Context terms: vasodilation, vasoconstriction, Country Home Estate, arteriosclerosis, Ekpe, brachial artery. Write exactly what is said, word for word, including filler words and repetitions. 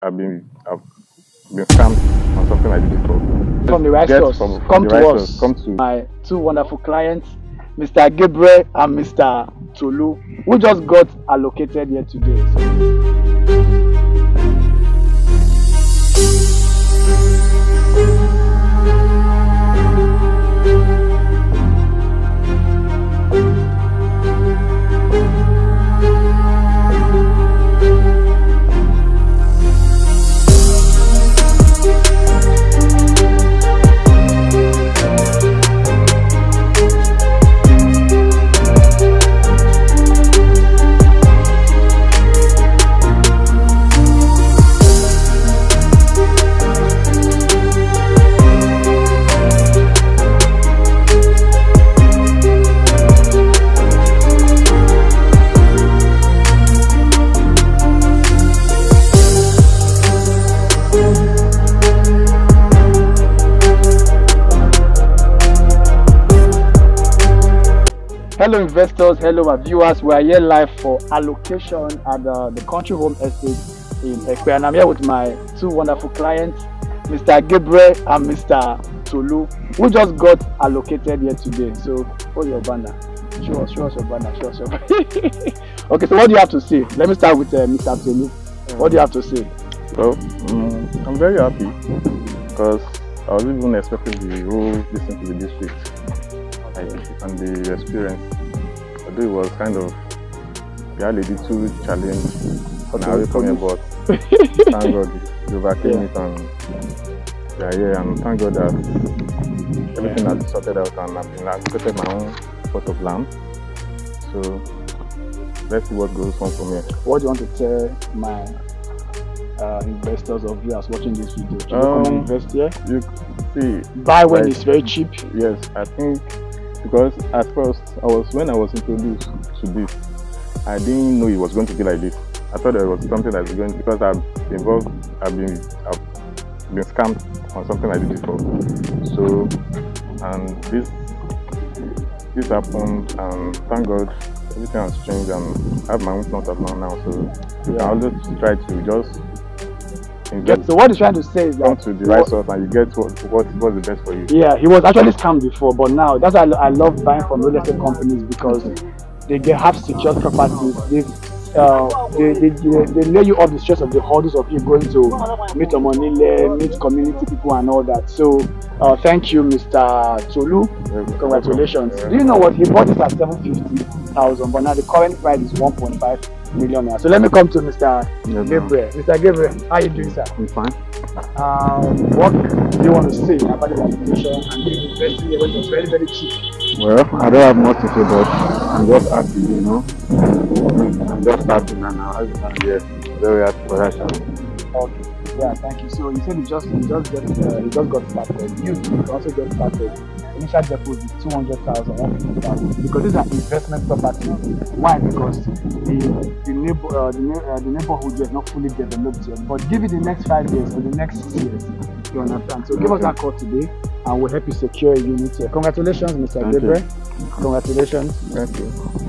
I've been I've been scammed on something like this before. From the right source, from, from come the to right us. Come to my two wonderful clients, Mister Gabriel and Mister Tolu, who just got allocated here today. Hello investors, hello my viewers, we are here live for allocation at uh, the Country Home Estate in Ekpe, and I'm here with my two wonderful clients, Mister Gabriel and Mister Tolu, who just got allocated here today. So, hold your banner, show us, show us your banner, show us your banner. Okay, so what do you have to say? Let me start with uh, Mister Tolu. What do you have to say? Well, um, I'm very happy because I was even expecting the whole distance to the district and the experience. Although it was kind of yeah, lady too challenged. Okay, now we come here, but thank God we overcame it, and we are here, and thank God that everything yeah. has sorted out, and I've been allocated my own plot of land. So let's see what goes on from here. What do you want to tell my uh, investors or viewers watching this video? Should um, you come and invest here? You see, buy when like, it's very cheap. Yes, I think. Because at first, I was when I was introduced to this, I didn't know it was going to be like this. I thought it was something that's going to, because I've involved, I've been, I've been scammed on something like this before. So, and this, this happened, and thank God, everything has changed, and I have my own plot of land now. So, you yeah. can always try to just. Get, so what he's trying to say is that come to the right source and you get what what what's the best for you. Yeah, he was actually scammed before, but now that's why I, I love buying from real estate companies, because they get have secured properties. They, uh, they, they they they lay you off the stress of the hurdles of you going to meet a money, meet community people and all that. So uh, thank you, Mister Tolu. Congratulations. Yeah. Do you know what, he bought it at seven fifty thousand, but now the current price is one point five. Millionaire. So let me come to Mister Yeah, Gabriel. No. Mister Gabriel, how are you doing, sir? I'm fine. Um, what do you want to say about the application and the investing here when it was very, very cheap? Well, I don't have much to say, but I'm just happy, you know. I'm just happy now. I'm yes, very happy for that. Okay. Yeah, thank you. So you said you just you just got uh, you just got started. You also got started. Initial deposit two hundred thousand, because these are investment property. Why? Because the the neighbor uh, the, uh, the neighborhood is not fully developed yet. But give it the next five years or the next six years. You understand? So okay. Give us a call today, and we'll help you secure a unit here. Congratulations, Mister Gabriel. Congratulations. Thank you.